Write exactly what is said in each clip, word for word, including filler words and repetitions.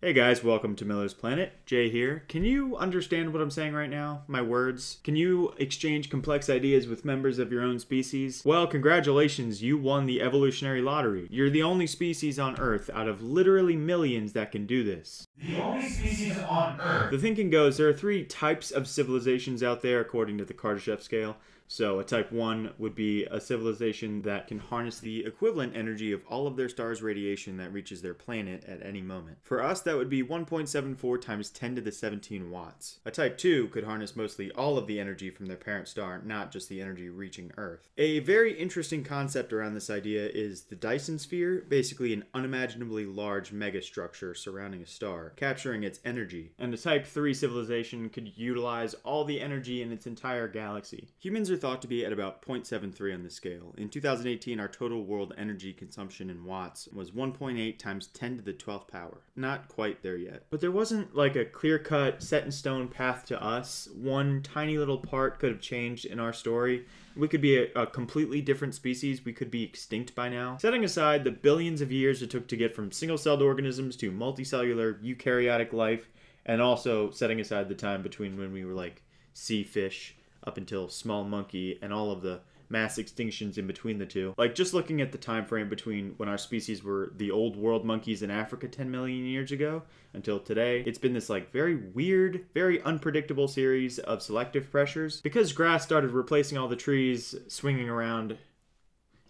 Hey guys, welcome to Miller's Planet. Jay here. Can you understand what I'm saying right now? My words? Can you exchange complex ideas with members of your own species? Well, congratulations, you won the evolutionary lottery. You're the only species on Earth out of literally millions that can do this. The only species on Earth. The thinking goes there are three types of civilizations out there according to the Kardashev scale. So a type one would be a civilization that can harness the equivalent energy of all of their star's radiation that reaches their planet at any moment. For us, that would be one point seven four times ten to the seventeen watts. A type two could harness mostly all of the energy from their parent star, not just the energy reaching Earth. A very interesting concept around this idea is the Dyson Sphere, basically an unimaginably large megastructure surrounding a star, capturing its energy. And a type three civilization could utilize all the energy in its entire galaxy. Humans are thought to be at about zero point seven three on the scale. In two thousand eighteen, our total world energy consumption in watts was one point eight times ten to the twelfth power. Not quite there yet. But there wasn't like a clear-cut, set-in-stone path to us. One tiny little part could have changed in our story. We could be a, a completely different species. We could be extinct by now. Setting aside the billions of years it took to get from single-celled organisms to multicellular eukaryotic life, and also setting aside the time between when we were like sea fish up until small monkey and all of the mass extinctions in between the two. Like, just looking at the time frame between when our species were the old world monkeys in Africa ten million years ago until today, it's been this like very weird, very unpredictable series of selective pressures. Because grass started replacing all the trees, swinging around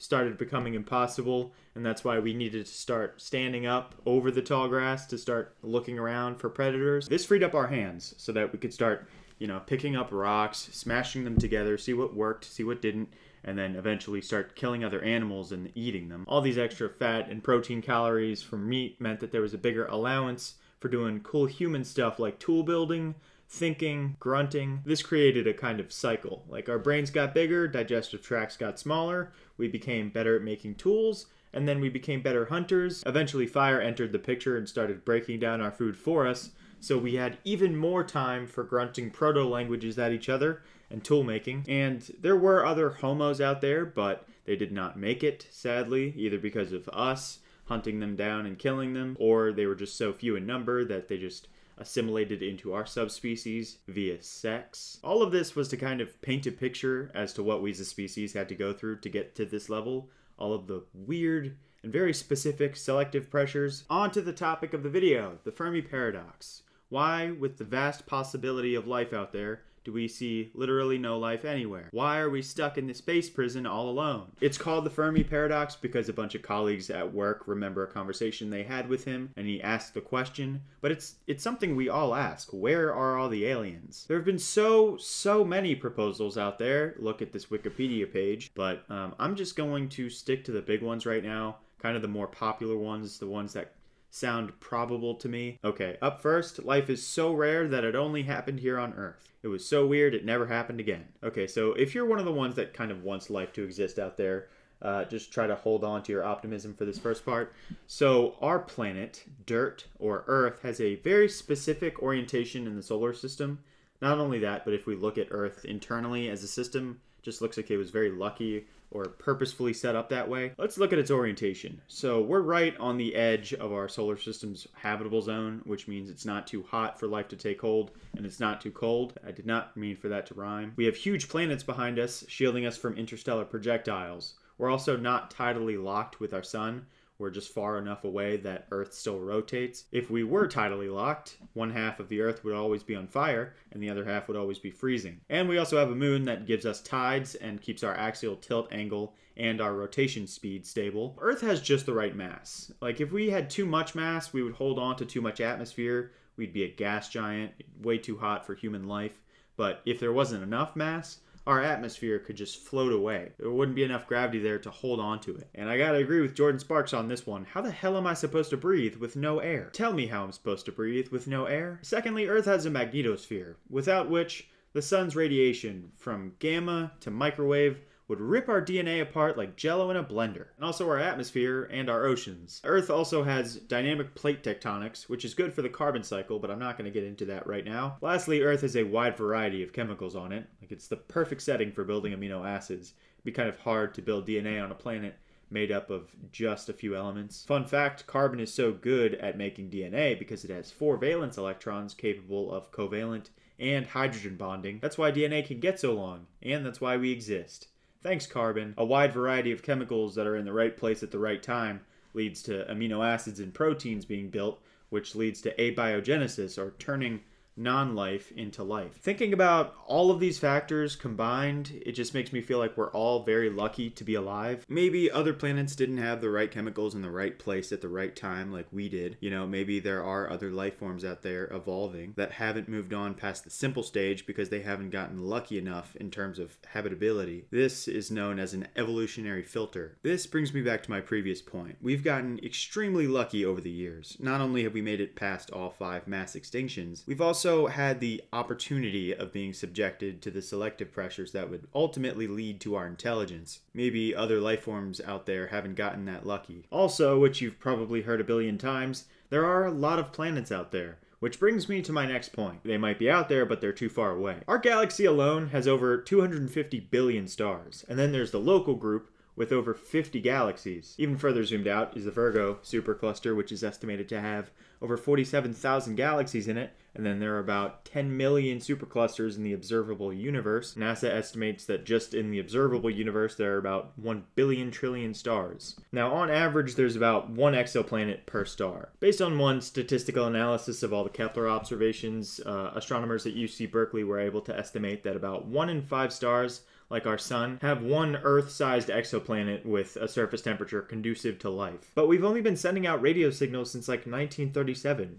started becoming impossible, and that's why we needed to start standing up over the tall grass to start looking around for predators. This freed up our hands so that we could start, you know, picking up rocks, smashing them together, see what worked, see what didn't, and then eventually start killing other animals and eating them. All these extra fat and protein calories from meat meant that there was a bigger allowance for doing cool human stuff like tool building, thinking, grunting. This created a kind of cycle. Like, our brains got bigger, digestive tracts got smaller, we became better at making tools, and then we became better hunters. Eventually fire entered the picture and started breaking down our food for us, so we had even more time for grunting proto-languages at each other and tool-making. And there were other homos out there, but they did not make it, sadly, either because of us hunting them down and killing them, or they were just so few in number that they just assimilated into our subspecies via sex. All of this was to kind of paint a picture as to what we as a species had to go through to get to this level. All of the weird and very specific selective pressures. On to the topic of the video, the Fermi Paradox. Why, with the vast possibility of life out there, do we see literally no life anywhere? Why are we stuck in this space prison all alone? It's called the Fermi Paradox because a bunch of colleagues at work remember a conversation they had with him, and he asked the question, but it's it's something we all ask. Where are all the aliens? There have been so, so many proposals out there. Look at this Wikipedia page, but um, I'm just going to stick to the big ones right now, kind of the more popular ones, the ones that sound probable to me. Okay, up first, life is so rare that it only happened here on Earth. It was so weird it never happened again. Okay, so if you're one of the ones that kind of wants life to exist out there, uh, just try to hold on to your optimism for this first part. So our planet, dirt, or Earth, has a very specific orientation in the solar system. Not only that, but if we look at Earth internally as a system, just looks like it was very lucky or purposefully set up that way. Let's look at its orientation. So we're right on the edge of our solar system's habitable zone, which means it's not too hot for life to take hold, and it's not too cold. I did not mean for that to rhyme. We have huge planets behind us, shielding us from interstellar projectiles. We're also not tidally locked with our sun. We're just far enough away that Earth still rotates. If we were tidally locked, one half of the Earth would always be on fire, and the other half would always be freezing. And we also have a moon that gives us tides and keeps our axial tilt angle and our rotation speed stable. Earth has just the right mass. Like, if we had too much mass, we would hold on to too much atmosphere. We'd be a gas giant, way too hot for human life. But if there wasn't enough mass, our atmosphere could just float away. There wouldn't be enough gravity there to hold on to it. And I gotta agree with Jordan Sparks on this one. How the hell am I supposed to breathe with no air? Tell me how I'm supposed to breathe with no air. Secondly, Earth has a magnetosphere, without which the sun's radiation from gamma to microwave would rip our D N A apart like jello in a blender, and also our atmosphere and our oceans. Earth also has dynamic plate tectonics, which is good for the carbon cycle, but I'm not going to get into that right now. Lastly, Earth has a wide variety of chemicals on it. Like, it's the perfect setting for building amino acids. It'd be kind of hard to build D N A on a planet made up of just a few elements. Fun fact, carbon is so good at making D N A because it has four valence electrons capable of covalent and hydrogen bonding. That's why D N A can get so long, and that's why we exist. Thanks, carbon. A wide variety of chemicals that are in the right place at the right time leads to amino acids and proteins being built, which leads to abiogenesis, or turning non-life into life. Thinking about all of these factors combined, it just makes me feel like we're all very lucky to be alive. Maybe other planets didn't have the right chemicals in the right place at the right time like we did. You know, maybe there are other life forms out there evolving that haven't moved on past the simple stage because they haven't gotten lucky enough in terms of habitability. This is known as an evolutionary filter. This brings me back to my previous point. We've gotten extremely lucky over the years. Not only have we made it past all five mass extinctions, we've also had the opportunity of being subjected to the selective pressures that would ultimately lead to our intelligence. Maybe other life forms out there haven't gotten that lucky. Also, which you've probably heard a billion times, there are a lot of planets out there, which brings me to my next point. They might be out there, but they're too far away. Our galaxy alone has over two hundred fifty billion stars, and then there's the local group with over fifty galaxies. Even further zoomed out is the Virgo supercluster, which is estimated to have over forty-seven thousand galaxies in it, and then there are about ten million superclusters in the observable universe. NASA estimates that just in the observable universe there are about one billion trillion stars. Now, on average, there's about one exoplanet per star. Based on one statistical analysis of all the Kepler observations, uh, astronomers at U C Berkeley were able to estimate that about one in five stars, like our sun, have one Earth-sized exoplanet with a surface temperature conducive to life. But we've only been sending out radio signals since like nineteen thirty-seven.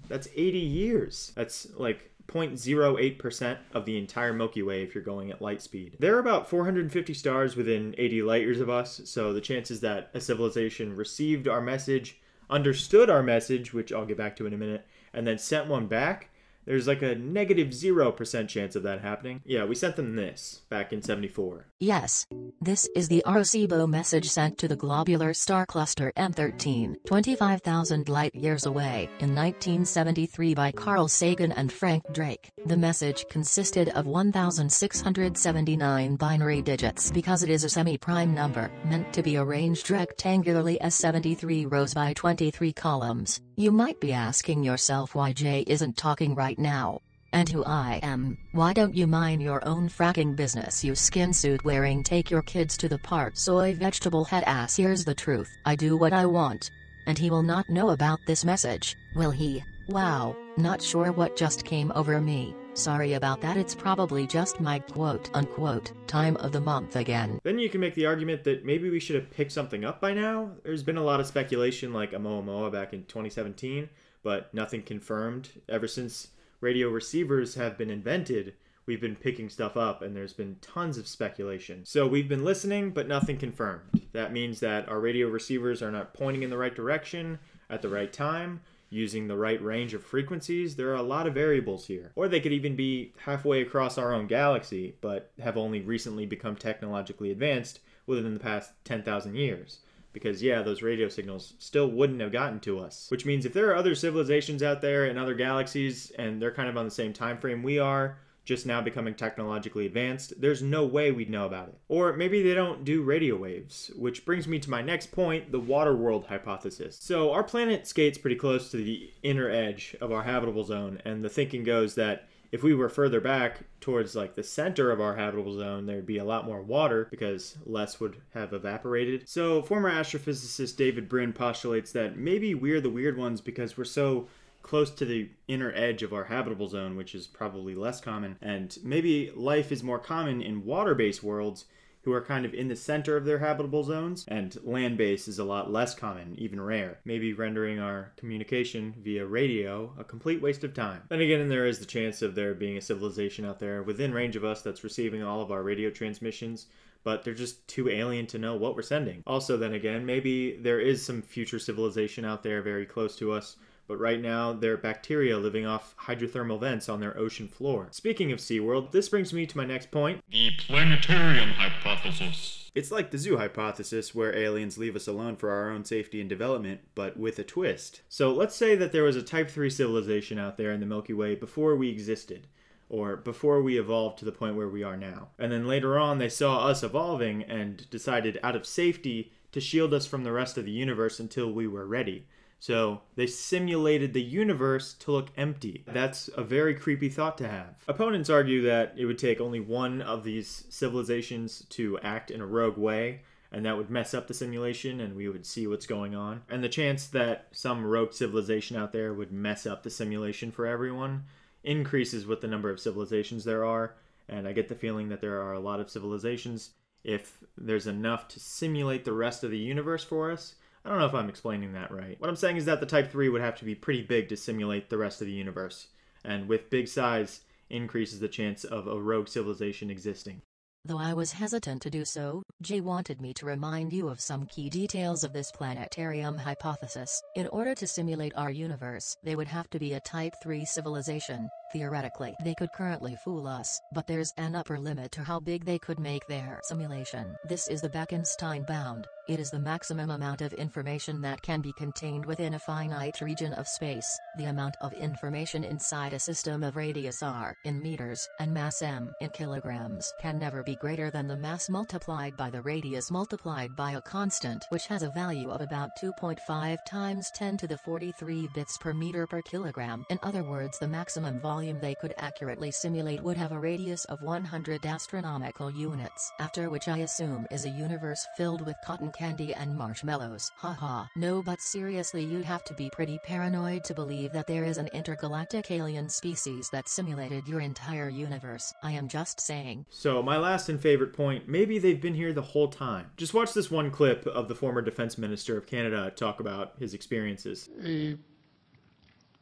That's eighty years. That's like zero point zero eight percent of the entire Milky Way if you're going at light speed. There are about four hundred fifty stars within eighty light years of us, so the chances that a civilization received our message, understood our message, which I'll get back to in a minute, and then sent one back, there's like a negative zero percent chance of that happening. Yeah, we sent them this back in seventy-four. Yes, this is the Arecibo message sent to the globular star cluster M thirteen, twenty-five thousand light years away, in nineteen seventy-three by Carl Sagan and Frank Drake. The message consisted of one thousand six hundred seventy-nine binary digits because it is a semi-prime number, meant to be arranged rectangularly as seventy-three rows by twenty-three columns. You might be asking yourself why Jay isn't talking right now. And who I am, why don't you mind your own fracking business, you skin suit wearing, take your kids to the park, soy vegetable head ass? Here's the truth, I do what I want. And he will not know about this message, will he? Wow, not sure what just came over me. Sorry about that, it's probably just my quote-unquote time of the month again. Then you can make the argument that maybe we should have picked something up by now. There's been a lot of speculation like Oumuamua back in twenty seventeen, but nothing confirmed. Ever since radio receivers have been invented, we've been picking stuff up, and there's been tons of speculation. So we've been listening, but nothing confirmed. That means that our radio receivers are not pointing in the right direction at the right time, using the right range of frequencies. There are a lot of variables here. Or they could even be halfway across our own galaxy, but have only recently become technologically advanced within the past ten thousand years. Because yeah, those radio signals still wouldn't have gotten to us. Which means if there are other civilizations out there in other galaxies, and they're kind of on the same time frame we are, just now becoming technologically advanced, there's no way we'd know about it. Or maybe they don't do radio waves, which brings me to my next point, the water world hypothesis. So our planet skates pretty close to the inner edge of our habitable zone, and the thinking goes that if we were further back towards like the center of our habitable zone, there'd be a lot more water because less would have evaporated. So former astrophysicist David Brin postulates that maybe we're the weird ones because we're so close to the inner edge of our habitable zone, which is probably less common, and maybe life is more common in water-based worlds who are kind of in the center of their habitable zones, and land-based is a lot less common, even rare, maybe rendering our communication via radio a complete waste of time. Then again, there is the chance of there being a civilization out there within range of us that's receiving all of our radio transmissions, but they're just too alien to know what we're sending. Also, then again, maybe there is some future civilization out there very close to us, but right now, they're bacteria living off hydrothermal vents on their ocean floor. Speaking of SeaWorld, this brings me to my next point. The planetarium hypothesis. It's like the zoo hypothesis, where aliens leave us alone for our own safety and development, but with a twist. So let's say that there was a type three civilization out there in the Milky Way before we existed, or before we evolved to the point where we are now. And then later on, they saw us evolving and decided out of safety to shield us from the rest of the universe until we were ready. So they simulated the universe to look empty. That's a very creepy thought to have. Opponents argue that it would take only one of these civilizations to act in a rogue way, and that would mess up the simulation and we would see what's going on. And the chance that some rogue civilization out there would mess up the simulation for everyone increases with the number of civilizations there are. And I get the feeling that there are a lot of civilizations. If there's enough to simulate the rest of the universe for us, I don't know if I'm explaining that right. What I'm saying is that the type three would have to be pretty big to simulate the rest of the universe, and with big size increases the chance of a rogue civilization existing. Though I was hesitant to do so, Jay wanted me to remind you of some key details of this planetarium hypothesis. In order to simulate our universe, they would have to be a type three civilization. Theoretically, they could currently fool us, but there's an upper limit to how big they could make their simulation. This is the Bekenstein bound. It is the maximum amount of information that can be contained within a finite region of space. The amount of information inside a system of radius r in meters and mass m in kilograms can never be greater than the mass multiplied by the radius multiplied by a constant, which has a value of about two point five times ten to the forty-three bits per meter per kilogram. In other words, the maximum volume volume they could accurately simulate would have a radius of one hundred astronomical units, after which I assume is a universe filled with cotton candy and marshmallows. Haha. No, but seriously, you'd have to be pretty paranoid to believe that there is an intergalactic alien species that simulated your entire universe. I am just saying. So my last and favorite point, maybe they've been here the whole time. Just watch this one clip of the former Defense Minister of Canada talk about his experiences. A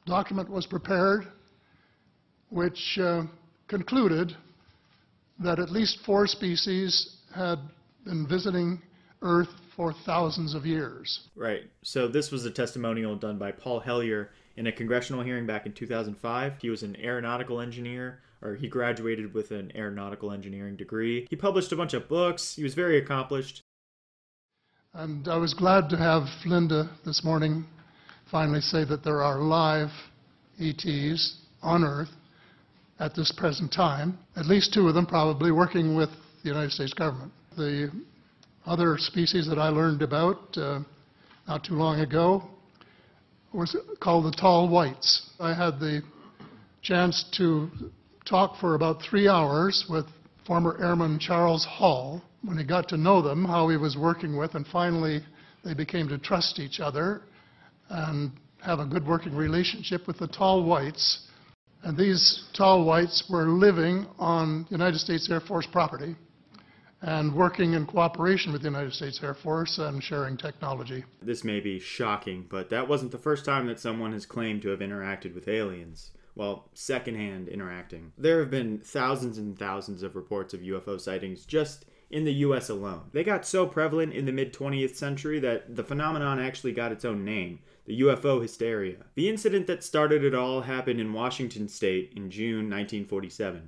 document was prepared which uh, concluded that at least four species had been visiting Earth for thousands of years. Right. So this was a testimonial done by Paul Hellyer in a congressional hearing back in two thousand five. He was an aeronautical engineer, or he graduated with an aeronautical engineering degree. He published a bunch of books. He was very accomplished. And I was glad to have Linda this morning finally say that there are live E Ts on Earth at this present time, at least two of them probably working with the United States government. The other species that I learned about uh, not too long ago was called the tall whites. I had the chance to talk for about three hours with former Airman Charles Hall. When he got to know them, how he was working with, and finally they became to trust each other and have a good working relationship with the tall whites. And these tall whites were living on United States Air Force property and working in cooperation with the United States Air Force and sharing technology. This may be shocking, but that wasn't the first time that someone has claimed to have interacted with aliens. Well, secondhand interacting. There have been thousands and thousands of reports of U F O sightings just in the U S alone. They got so prevalent in the mid twentieth century that the phenomenon actually got its own name, the U F O hysteria. The incident that started it all happened in Washington state in June nineteen forty-seven.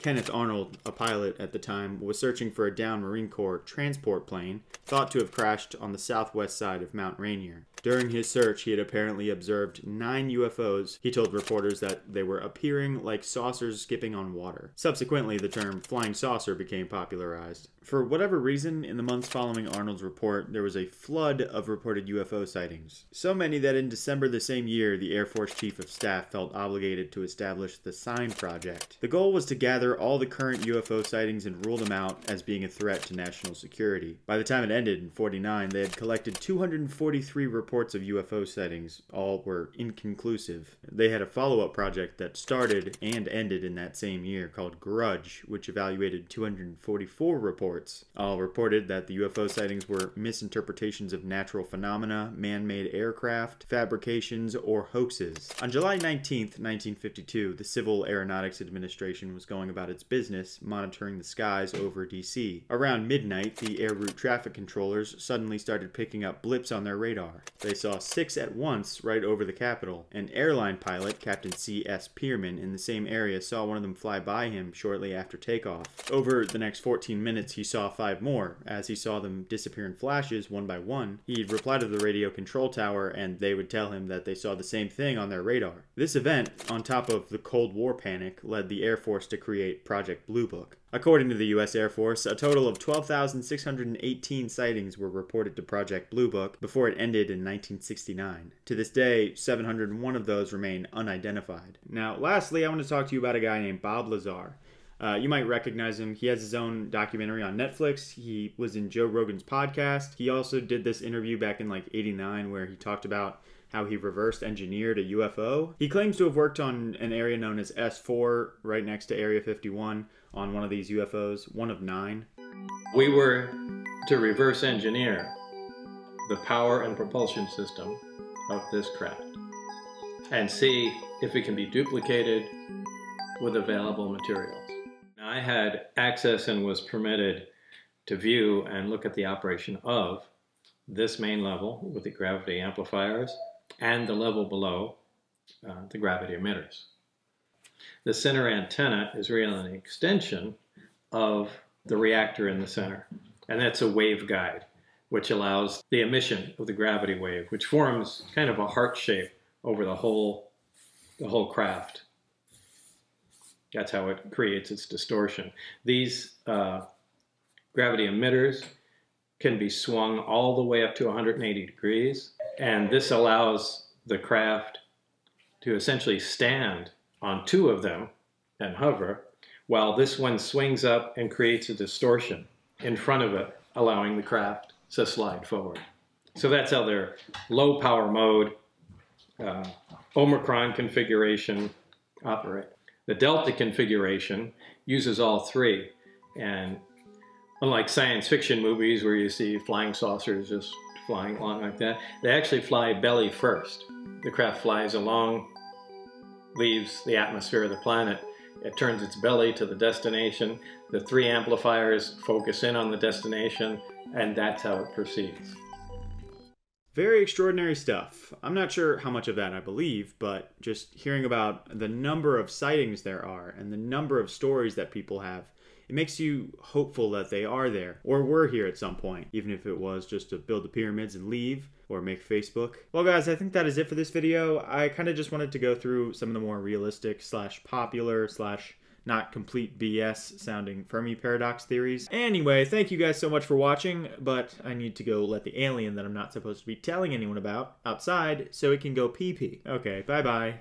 Kenneth Arnold, a pilot at the time, was searching for a downed Marine Corps transport plane thought to have crashed on the southwest side of Mount Rainier. During his search, he had apparently observed nine U F Os. He told reporters that they were appearing like saucers skipping on water. Subsequently, the term flying saucer became popularized. For whatever reason, in the months following Arnold's report, there was a flood of reported U F O sightings. So many that in December the same year, the Air Force Chief of Staff felt obligated to establish the Sign Project. The goal was to gather all the current U F O sightings and rule them out as being a threat to national security. By the time it ended in forty-nine, they had collected two hundred forty-three reports of U F O sightings. All were inconclusive. They had a follow-up project that started and ended in that same year called Grudge, which evaluated two hundred forty-four reports. All reported that the U F O sightings were misinterpretations of natural phenomena, man-made aircraft, fabrications, or hoaxes. On July nineteenth, nineteen fifty-two, the Civil Aeronautics Administration was going about its business, monitoring the skies over D C. Around midnight, the air route traffic controllers suddenly started picking up blips on their radar. They saw six at once right over the Capitol. An airline pilot, Captain C S Pierman, in the same area saw one of them fly by him shortly after takeoff. Over the next fourteen minutes, he He saw five more. As he saw them disappear in flashes one by one, he'd reply to the radio control tower and they would tell him that they saw the same thing on their radar. This event, on top of the Cold War panic, led the Air Force to create date, Project Blue Book. According to the U S Air Force, a total of twelve thousand six hundred eighteen sightings were reported to Project Blue Book before it ended in nineteen sixty-nine. To this day, seven hundred one of those remain unidentified. Now, lastly, I want to talk to you about a guy named Bob Lazar. Uh, you might recognize him. He has his own documentary on Netflix. He was in Joe Rogan's podcast. He also did this interview back in like eighty-nine where he talked about how he reversed engineered a U F O. He claims to have worked on an area known as S four, right next to Area fifty-one, on one of these U F Os, one of nine. We were to reverse engineer the power and propulsion system of this craft and see if it can be duplicated with available materials. I had access and was permitted to view and look at the operation of this main level with the gravity amplifiers and the level below uh, the gravity emitters. The center antenna is really an extension of the reactor in the center, and that's a waveguide which allows the emission of the gravity wave, which forms kind of a heart shape over the whole, the whole craft. That's how it creates its distortion. These uh, gravity emitters can be swung all the way up to one hundred eighty degrees, and this allows the craft to essentially stand on two of them and hover, while this one swings up and creates a distortion in front of it, allowing the craft to slide forward. So that's how their low power mode, uh, Omicron configuration operate. The delta configuration uses all three, and unlike science fiction movies where you see flying saucers just flying along like that, they actually fly belly first. The craft flies along, leaves the atmosphere of the planet, it turns its belly to the destination, the three amplifiers focus in on the destination, and that's how it proceeds. Very extraordinary stuff. I'm not sure how much of that I believe, but just hearing about the number of sightings there are and the number of stories that people have, it makes you hopeful that they are there or were here at some point, even if it was just to build the pyramids and leave or make Facebook. Well, guys, I think that is it for this video. I kind of just wanted to go through some of the more realistic slash popular slash not complete B S sounding Fermi Paradox theories. Anyway, thank you guys so much for watching, but I need to go let the alien that I'm not supposed to be telling anyone about outside so it can go pee-pee. Okay, bye-bye.